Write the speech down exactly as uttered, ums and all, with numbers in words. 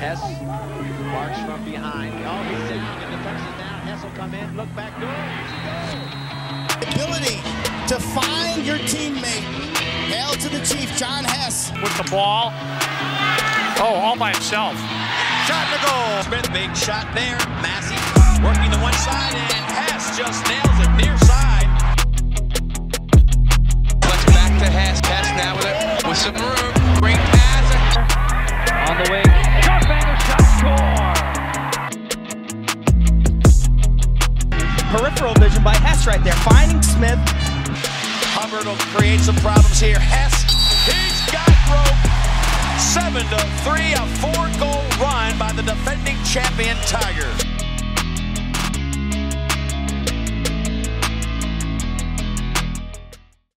Hess marks from behind. Oh, he's down, and the first is down. Hess will come in, look back, good. Good. Ability to find your teammate. Hail to the Chief, Jon Hess. With the ball. Oh, all by himself. Shot to goal. Smith, big shot there. Massey working to one side, and Hess just nails it near side. Let's back to Hess. Hess now with it. With some room. Great pass. On the way. Peripheral vision by Hess right there, finding Smith. Hubbard will create some problems here. Hess, he's got rope. seven to three, a four-goal run by the defending champion Tigers.